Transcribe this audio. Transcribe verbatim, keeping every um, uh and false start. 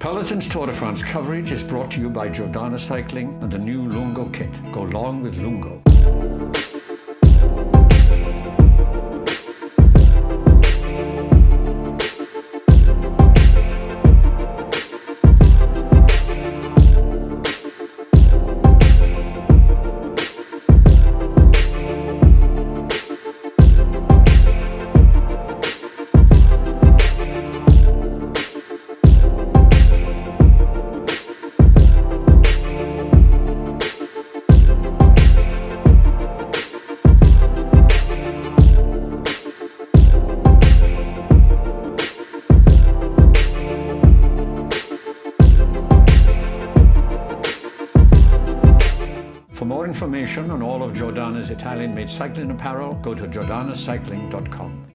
Peloton's Tour de France coverage is brought to you by Giordana Cycling and the new Lungo kit. Go long with Lungo. For more information on all of Giordana's Italian-made cycling apparel, go to giordana cycling dot com.